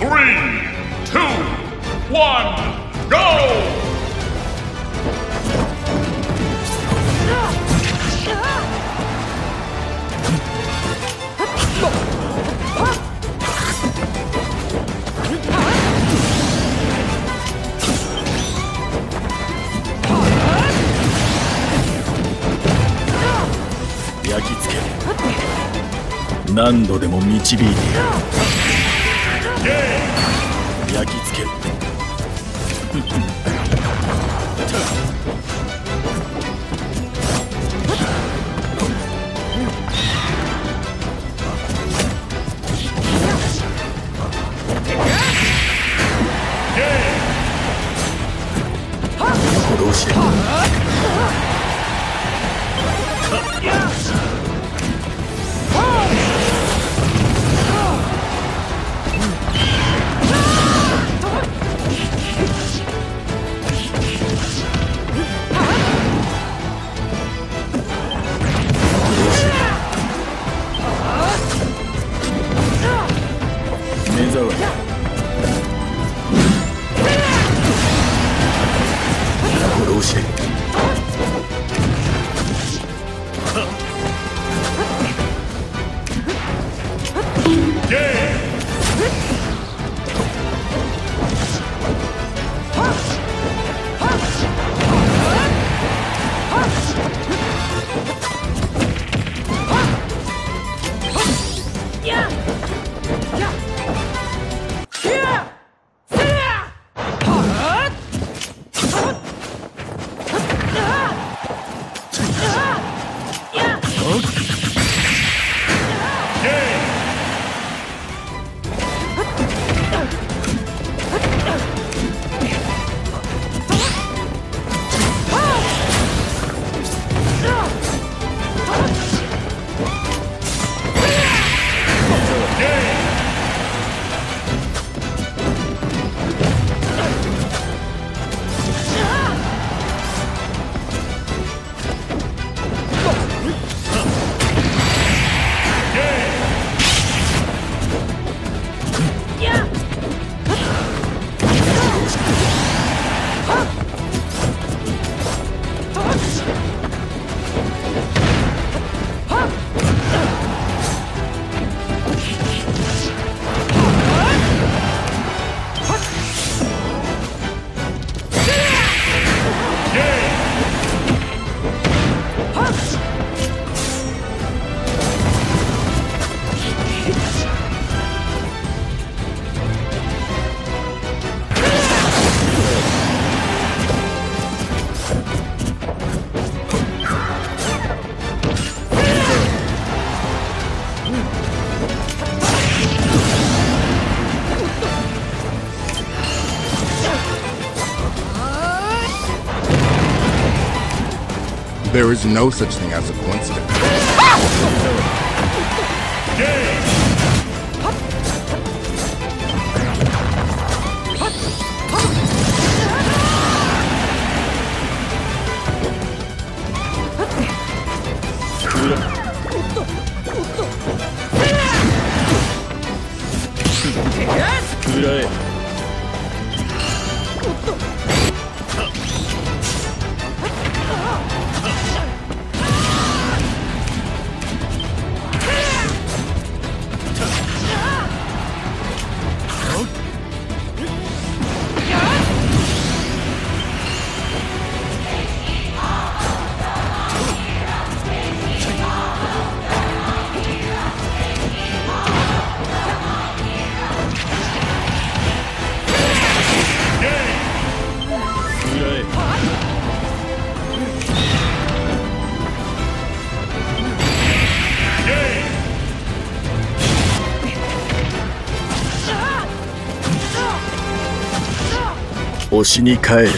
3, 2, 1, go!何度でも導いてやる。焼き付ける。この殺しで。There is no such thing as a coincidence.推しに帰れ。